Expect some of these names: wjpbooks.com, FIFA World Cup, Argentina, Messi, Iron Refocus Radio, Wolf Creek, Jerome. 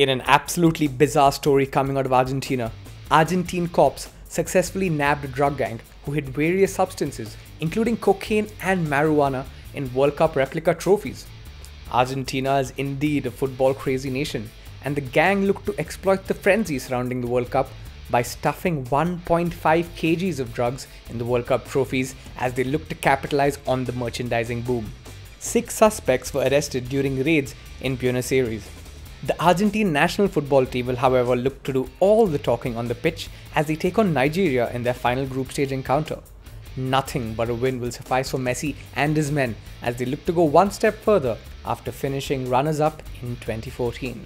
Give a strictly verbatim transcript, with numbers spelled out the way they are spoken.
In an absolutely bizarre story coming out of Argentina, Argentine cops successfully nabbed a drug gang who hid various substances, including cocaine and marijuana, in World Cup replica trophies. Argentina is indeed a football-crazy nation, and the gang looked to exploit the frenzy surrounding the World Cup by stuffing one point five kilograms of drugs in the World Cup trophies as they looked to capitalize on the merchandising boom. Six suspects were arrested during raids in Buenos Aires. The Argentine national football team will, however, look to do all the talking on the pitch as they take on Nigeria in their final group stage encounter. Nothing but a win will suffice for Messi and his men as they look to go one step further after finishing runners-up in twenty fourteen.